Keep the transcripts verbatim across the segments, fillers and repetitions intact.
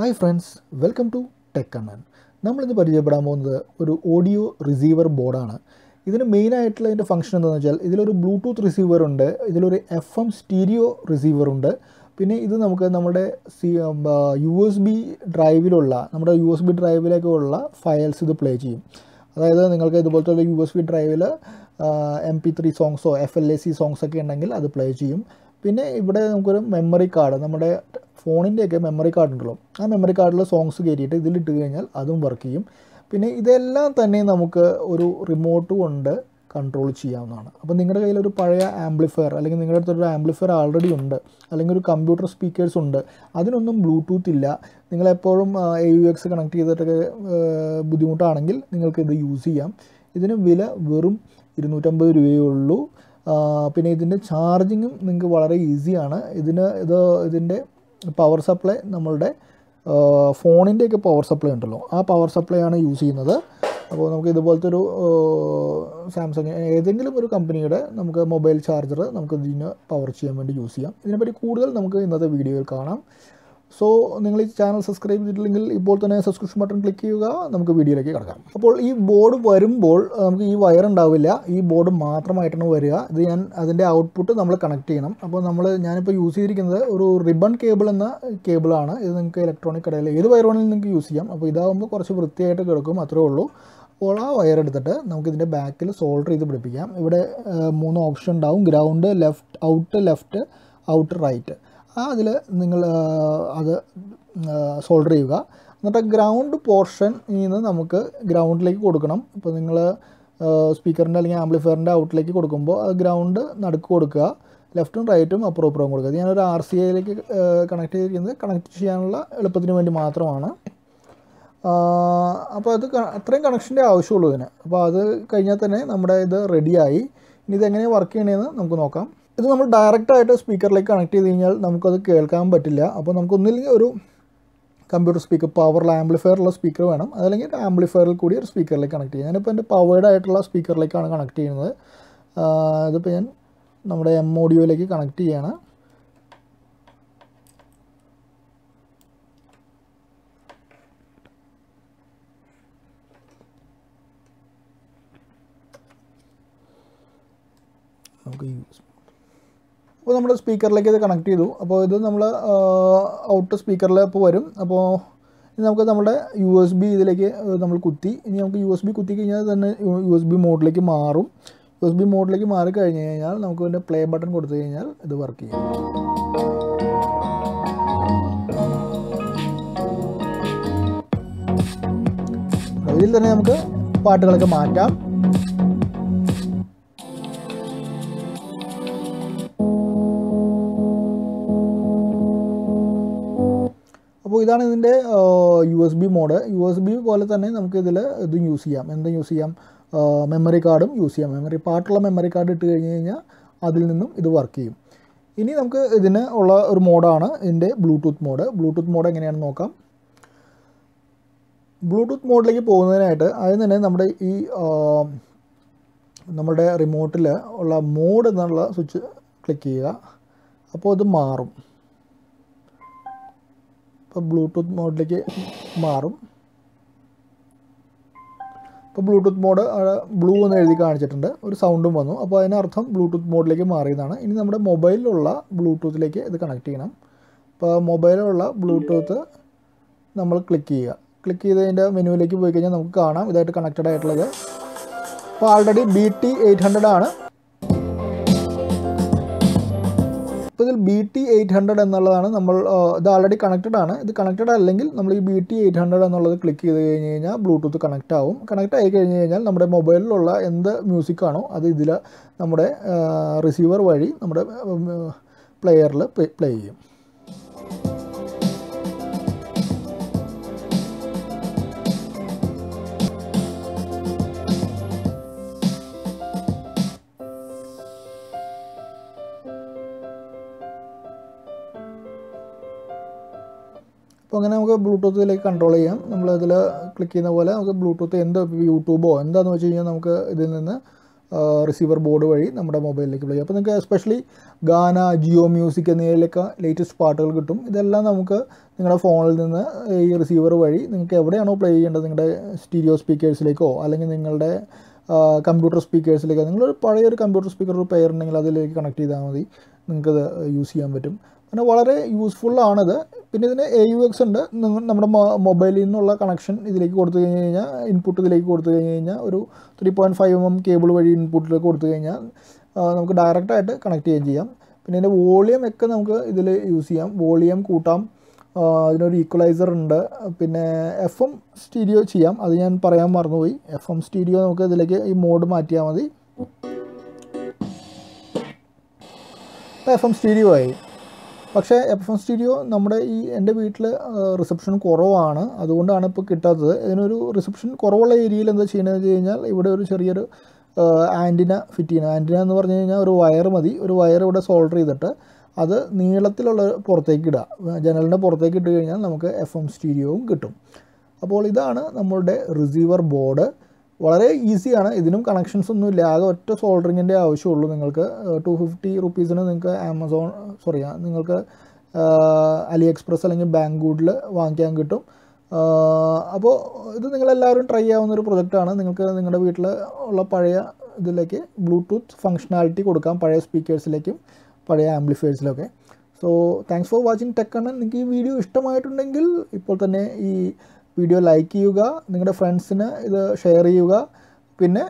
Hi friends, welcome to Tech Kannan. We will use an audio receiver board. This is the main function. This is a Bluetooth receiver, this is an F M stereo receiver. This is a U S B drive. We U S B drive files play. That is, U S B drive M P three songs or F L A C songs play. പിന്നെ ഇവിടെ നമുക്ക് ഒരു memory card നമ്മുടെ ഫോണിന്റെ ഒക്കെ memory card ഉണ്ടല്ലോ ആ memory കാർഡിലെ സോങ്സ് കേറ്റിയിട്ട് ഇതിൽ ഇട്ട് കഴിഞ്ഞാൽ അതും വർക്ക് ചെയ്യും പിന്നെ ഇതെല്ലാം തന്നെ നമുക്ക് ഒരു റിമോട്ട് കൊണ്ട് കൺട്രോൾ ചെയ്യാവുന്നതാണ് അപ്പോൾ നിങ്ങളുടെ കയ്യിൽ ഒരു പഴയ ആംപ്ലിഫയർ അല്ലെങ്കിൽ നിങ്ങളുടെ അടുത്ത് ഒരു ആംപ്ലിഫയർ ആൾറെഡി ഉണ്ട് അല്ലെങ്കിൽ ഒരു കമ്പ്യൂട്ടർ സ്പീക്കേഴ്സ് ഉണ്ട് അതിനൊന്നും ബ്ലൂടൂത്ത് ഇല്ല നിങ്ങൾ എപ്പോഴും A U X കണക്ട് ചെയ്തിട്ടൊക്കെ ബുദ്ധിമുട്ടാണെങ്കിൽ നിങ്ങൾക്ക് ഇത് യൂസ് ചെയ്യാം ഇതിന് വില വെറും ഇരുന്നൂറ്റി അമ്പത് രൂപയേ ഉള്ളൂ പിന്നെ ഇതിന്റെ ചാർജിംഗും നിങ്ങൾക്ക് വളരെ ഈസിയാണ് ഇതിനെ ഇത് ഇതിന്റെ പവർ സപ്ലൈ നമ്മളുടെ ഫോണിന്റെ ഒക്കെ പവർ സപ്ലൈ ഉണ്ടല്ലോ ആ പവർ സപ്ലൈ ആണ് യൂസ് ചെയ്യുന്നത് അപ്പോൾ നമുക്ക് ഇതുപോലത്തെ ഒരു Samsung ഏതെങ്കിലും ഒരു കമ്പനിയുടെ നമുക്ക് മൊബൈൽ ചാർജർ നമുക്ക് ഇതിനെ പവർ ചെയ്യാൻ വേണ്ടി യൂസ് ചെയ്യാം ഇതിനെപ്പറ്റി കൂടുതൽ നമുക്ക് ഇന്നത്തെ വീഡിയോയിൽ കാണാം So, നിങ്ങൾ ഈ ചാനൽ സബ്സ്ക്രൈബ് ചെയ്തിട്ടില്ലെങ്കിൽ ഇപ്പോൾ തന്നെ സബ്സ്ക്രിപ്ഷൻ ബട്ടൺ ക്ലിക്ക് ചെയ്യുക നമുക്ക് വീഡിയോയിലേക്ക് കടക്കാം അപ്പോൾ ഈ ബോർഡ് വരുമ്പോൾ നമുക്ക് ഈ വയർ ഉണ്ടാവില്ല ഈ ബോർഡ് മാത്രമായിട്ടാണ് വരിക ഇത് ഞാൻ അതിന്റെ ഔട്ട്പുട്ട് നമ്മൾ കണക്ട് ചെയ്യണം അപ്പോൾ നമ്മൾ ഞാൻ ഇപ്പോൾ യൂസ് ചെയ്തിരിക്കുന്നത് ഒരു റിബൺ കേബിൾ എന്ന കേബിൾ ആണ് ഇത് നിങ്ങൾക്ക് ഇലക്ട്രോണിക് കടയിൽ ഏത് വയർ വേണമെങ്കിലും നിങ്ങൾക്ക് യൂസ് ചെയ്യാം അപ്പോൾ ഇതാവുമ്പോൾ കുറച്ച് വൃത്തിയായിട്ട് കിടക്കും അത്രേ ഉള്ളൂ അപ്പോൾ ആ വയർ എടുത്തിട്ട് നമുക്ക് ഇതിന്റെ ബാക്കിൽ സോൾഡർ ചെയ്ത് പിടിപ്പിക്കാം ഇവിടെ മൂന്ന് ഓപ്ഷൻ ഉണ്ടാവും ground left out left out right അതില് നിങ്ങൾ അത് സോൾഡർ ചെയ്യുക എന്നിട്ട് ഗ്രൗണ്ട് പോർഷൻ നിന്ന് നമുക്ക് ഗ്രൗണ്ടിലേക്ക് കൊടുക്കണം അപ്പോൾ നിങ്ങൾ സ്പീക്കറിന്റെ അല്ലെങ്കിൽ ആംപ്ലിഫയറിന്റെ ഔട്ട്ലേക്ക് കൊടുക്കുമ്പോൾ ആ ഗ്രൗണ്ട് നടുക്ക് കൊടുക്കുക ലെഫ്റ്റും റൈറ്റും അപ്പുറവും ഇപ്പുറവും കൊടുക്കുക ഞാൻ ഒരു R C A യിലേക്ക് കണക്ട് ചെയ്തിരിക്കുന്നത് കണക്ട് ചെയ്യാനുള്ള എളുപ്പത്തിന് വേണ്ടി മാത്രമാണ് അപ്പോൾ അത് അത്രയും കണക്ഷന്റെ ആവശ്യമുള്ളൂ ഇതിന് അപ്പോൾ അത് കഴിഞ്ഞാൽ തന്നെ നമ്മുടെ ഇത് റെഡിയായി ഇനി ഇത് എങ്ങനെ വർക്ക് ചെയ്യണമെന്ന് നമുക്ക് നോക്കാം ഇത് നമ്മൾ ഡയറക്റ്റ് ആയിട്ട് സ്പീക്കറിലേക്ക് കണക്ട് ചെയ്തു കഴിഞ്ഞാൽ നമുക്ക് അത് കേൾക്കാൻ പറ്റില്ല അപ്പോൾ നമുക്ക് ഒന്നില്ലെങ്കിൽ ഒരു കമ്പ്യൂട്ടർ സ്പീക്കർ പവർല ആംപ്ലിഫയറുള്ള സ്പീക്കർ വേണം അല്ലെങ്കിൽ ആംപ്ലിഫയറിൽ കൂടി ഒരു സ്പീക്കറിലേക്ക് കണക്ട് ചെയ്യാം ഞാനിപ്പോൾ എൻ്റെ പവേർഡ് ആയിട്ടുള്ള സ്പീക്കറിലേക്കാണ് കണക്ട് ചെയ്യുന്നത് ഇതിപ്പോൾ ഞാൻ നമ്മുടെ എം ഓഡിയോയിലേക്ക് കണക്ട് ചെയ്യാണ് നമുക്ക് അപ്പോൾ നമ്മുടെ സ്പീക്കറിലേക്ക് ഇത് കണക്ട് ചെയ്തു അപ്പോൾ ഇത് നമ്മൾ ഔട്ട് സ്പീക്കറിലേക്ക് വരും അപ്പോൾ നമുക്ക് നമ്മുടെ U S B ഇതിലേക്ക് നമ്മൾ കുത്തി ഇനി നമുക്ക് U S B കുത്തി കഴിഞ്ഞാൽ തന്നെ U S B മോഡിലേക്ക് മാറും U S B മോഡിലേക്ക് മാറി കഴിഞ്ഞു കഴിഞ്ഞാൽ നമുക്ക് ഇതിന്റെ പ്ലേ ബട്ടൺ കൊടുത്തു കഴിഞ്ഞാൽ ഇത് വർക്ക് ചെയ്യും ഇതിൽ തന്നെ നമുക്ക് പാട്ടുകളൊക്കെ മാറ്റാം അപ്പോൾ ഇതാണ് ഇതിന്റെ U S B mode U S B പോലെ തന്നെ നമുക്ക് ഇതില് ഇത് യൂസ് ചെയ്യാം എന്താ യൂസ് ചെയ്യാം മെമ്മറി കാർഡും യൂസ് ചെയ്യാം മെമ്മറി പാർട്ടുള്ള മെമ്മറി കാർഡ് ഇട്ട് കഴിഞ്ഞു കഴിഞ്ഞാൽ അതിൽ നിന്നും ഇത് വർക്ക് ചെയ്യും ഇനി നമുക്ക് ഇതിനെ ഉള്ള ഒരു മോഡാണ് ഇതിന്റെ ബ്ലൂടൂത്ത് മോഡ് ബ്ലൂടൂത്ത് മോഡ് എങ്ങനെയാണെന്ന് നോക്കാം ബ്ലൂടൂത്ത് മോഡിലേക്ക് പോകുന്നതിനായിട്ട് ആദ്യം തന്നെ നമ്മുടെ ഈ നമ്മുടെ റിമോട്ടിൽ ഉള്ള മോഡ് എന്നുള്ള സ്വിച്ച് ക്ലിക്ക് ചെയ്യുക അപ്പോൾ ഇത് മാറും അപ്പോൾ ബ്ലൂടൂത്ത് മോഡിലേക്ക് മാറും അപ്പോൾ ബ്ലൂടൂത്ത് മോഡ് ബ്ലൂ എന്ന് എഴുതി കാണിച്ചിട്ടുണ്ട് ഒരു സൗണ്ടും വന്നു അപ്പോൾ അതിനർത്ഥം ബ്ലൂടൂത്ത് മോഡിലേക്ക് മാറിയതാണ് ഇനി നമ്മുടെ മൊബൈലിലുള്ള ബ്ലൂടൂത്തിലേക്ക് ഇത് കണക്ട് ചെയ്യണം അപ്പോൾ മൊബൈലിലുള്ള ബ്ലൂടൂത്ത് നമ്മൾ ക്ലിക്ക് ചെയ്യുക ക്ലിക്ക് ചെയ്തതിൻ്റെ മെനുവിലേക്ക് പോയി കഴിഞ്ഞാൽ നമുക്ക് കാണാം ഇതായിട്ട് കണക്റ്റഡ് ആയിട്ടുള്ളത് അപ്പോൾ already B T eight hundred ആണ് അപ്പോൾ ഇതിൽ B T eight hundred എന്നുള്ളതാണ് നമ്മൾ ഇത് ആൾറെഡി കണക്റ്റഡ് ആണ് ഇത് കണക്റ്റഡ് അല്ലെങ്കിൽ നമ്മൾ ഈ B T eight hundred എന്നുള്ളത് ക്ലിക്ക് ചെയ്ത് കഴിഞ്ഞ് കഴിഞ്ഞാൽ ബ്ലൂടൂത്ത് കണക്റ്റ് ആവും കണക്റ്റ് ആയി കഴിഞ്ഞ് കഴിഞ്ഞാൽ നമ്മുടെ മൊബൈലിലുള്ള എന്ത് മ്യൂസിക് ആണോ അത് ഇതിൽ നമ്മുടെ റിസീവർ വഴി നമ്മുടെ പ്ലെയറിൽ പ്ലേ ചെയ്യും അപ്പോൾ അങ്ങനെ നമുക്ക് ബ്ലൂടൂത്തിലേക്ക് കൺട്രോൾ ചെയ്യാം നമ്മൾ അതിൽ ക്ലിക്ക് ചെയ്യുന്ന പോലെ നമുക്ക് ബ്ലൂടൂത്ത് എന്ത് യൂട്യൂബോ എന്താണെന്ന് വെച്ച് കഴിഞ്ഞാൽ നമുക്ക് ഇതിൽ നിന്ന് Uh, receiver board വഴി നമ്മുടെ മൊബൈലിലേക്ക് പ്ലേ ചെയ്യും അപ്പോൾ നിങ്ങൾക്ക് എസ്പെഷ്യലി ഗാന ജിയോ മ്യൂസിക് എന്നിവയിലൊക്കെ ലേറ്റസ്റ്റ് പാട്ടുകൾ കിട്ടും ഇതെല്ലാം നമുക്ക് നിങ്ങളുടെ ഫോണിൽ നിന്ന് ഈ റിസീവർ വഴി നിങ്ങൾക്ക് എവിടെയാണോ പ്ലേ ചെയ്യേണ്ടത് നിങ്ങളുടെ സ്റ്റീരിയോ സ്പീക്കേഴ്സിലേക്കോ അല്ലെങ്കിൽ നിങ്ങളുടെ കമ്പ്യൂട്ടർ സ്പീക്കേഴ്സിലേക്കോ നിങ്ങളൊരു പഴയ ഒരു കമ്പ്യൂട്ടർ സ്പീക്കർ ഒരു പെയർ ഉണ്ടെങ്കിൽ അതിലേക്ക് കണക്ട് ചെയ്താൽ മതി നിങ്ങൾക്കത് യൂസ് ചെയ്യാൻ പറ്റും അങ്ങനെ വളരെ യൂസ്ഫുള്ളാണത് പിന്നെ ഇതിന് A U X ഉണ്ട് നമ്മുടെ മൊബൈലിൽ നിന്നുള്ള കണക്ഷൻ ഇതിലേക്ക് കൊടുത്തു കഴിഞ്ഞു കഴിഞ്ഞാൽ ഇൻപുട്ട് ഇതിലേക്ക് കൊടുത്തു കഴിഞ്ഞു കഴിഞ്ഞാൽ ഒരു three point five M M cable വഴി ഇൻപുട്ടിലേക്ക് കൊടുത്തു കഴിഞ്ഞാൽ നമുക്ക് ഡയറക്റ്റായിട്ട് കണക്ട് ചെയ്യുകയും ചെയ്യാം പിന്നെ ഇതിൻ്റെ വോളിയം ഒക്കെ നമുക്ക് ഇതിൽ യൂസ് ചെയ്യാം വോളിയം കൂട്ടാം അതിനൊരു ഈക്വലൈസർ ഉണ്ട് പിന്നെ എഫ് എം സ്റ്റീരിയോ ചെയ്യാം അത് ഞാൻ പറയാൻ മറന്നുപോയി എഫ് എം സ്റ്റീരിയോ നമുക്ക് ഇതിലേക്ക് ഈ മോഡ് മാറ്റിയാൽ മതി അപ്പോൾ എഫ് എം സ്റ്റീരിയോ ആയി പക്ഷേ എഫ് എം സ്റ്റുഡിയോ നമ്മുടെ ഈ എൻ്റെ വീട്ടിൽ റിസപ്ഷൻ കുറവാണ് അതുകൊണ്ടാണ് ഇപ്പോൾ കിട്ടാത്തത് ഇതിനൊരു റിസപ്ഷൻ കുറവുള്ള ഏരിയയിൽ എന്താ ചെയ്യണമെന്ന് വെച്ച് കഴിഞ്ഞാൽ ഇവിടെ ഒരു ചെറിയൊരു ആൻറ്റിന ഫിറ്റ് ചെയ്യണം ആൻറ്റിന എന്ന് പറഞ്ഞു കഴിഞ്ഞാൽ ഒരു വയർ മതി ഒരു വയർ ഇവിടെ സോൾഡർ ചെയ്തിട്ട് അത് നീളത്തിലുള്ള പുറത്തേക്ക് ഇടുക ജനലിൻ്റെ പുറത്തേക്ക് ഇട്ട് കഴിഞ്ഞാൽ നമുക്ക് എഫ് എം സ്റ്റുഡിയോയും കിട്ടും അപ്പോൾ ഇതാണ് നമ്മളുടെ റിസീവർ ബോർഡ് വളരെ ഈസിയാണ് ഇതിനും കണക്ഷൻസ് ഒന്നും ഇല്ല ആകെ ഒറ്റ സോൾഡറിങ്ങിൻ്റെ ആവശ്യമുള്ളൂ നിങ്ങൾക്ക് ടു ഫിഫ്റ്റി റുപ്പീസിന് നിങ്ങൾക്ക് ആമസോൺ സോറി നിങ്ങൾക്ക് അലി എക്സ്പ്രസ് അല്ലെങ്കിൽ ബാങ്ക്ഗുഡിൽ വാങ്ങിക്കാൻ കിട്ടും അപ്പോൾ ഇത് നിങ്ങളെല്ലാവരും ട്രൈ ചെയ്യാവുന്നൊരു പ്രൊജക്റ്റാണ് നിങ്ങൾക്ക് നിങ്ങളുടെ വീട്ടിൽ ഉള്ള പഴയ ഇതിലേക്ക് ബ്ലൂടൂത്ത് ഫംഗ്ഷനാലിറ്റി കൊടുക്കാം പഴയ സ്പീക്കേഴ്സിലേക്കും പഴയ ആംപ്ലിഫയേഴ്സിലൊക്കെ so thanks for watching tech Kannan നിങ്ങൾക്ക് ഈ വീഡിയോ ഇഷ്ടമായിട്ടുണ്ടെങ്കിൽ ഇപ്പോൾ തന്നെ ഈ വീഡിയോ ലൈക്ക് ചെയ്യുക നിങ്ങളുടെ ഫ്രണ്ട്സിന് ഇത് ഷെയർ ചെയ്യുക പിന്നെ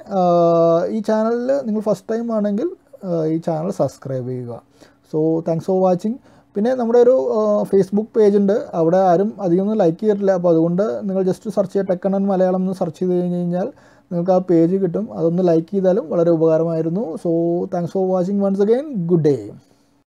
ഈ ചാനലിൽ നിങ്ങൾ ഫസ്റ്റ് ടൈം ആണെങ്കിൽ ഈ ചാനൽ സബ്സ്ക്രൈബ് ചെയ്യുക സോ താങ്ക്സ് ഫോർ വാച്ചിങ് പിന്നെ നമ്മുടെ ഒരു ഫേസ്ബുക്ക് പേജുണ്ട് അവിടെ ആരും അധികമൊന്നും ലൈക്ക് ചെയ്തിട്ടില്ല അപ്പോൾ അതുകൊണ്ട് നിങ്ങൾ ജസ്റ്റ് സെർച്ച് ചെയ്യുക ടെക് കണ്ണൻ മലയാളം എന്ന് സെർച്ച് ചെയ്ത് കഴിഞ്ഞ് കഴിഞ്ഞാൽ നിങ്ങൾക്ക് ആ പേജ് കിട്ടും അതൊന്ന് ലൈക്ക് ചെയ്താലും വളരെ ഉപകാരമായിരുന്നു so thanks for watching once again good day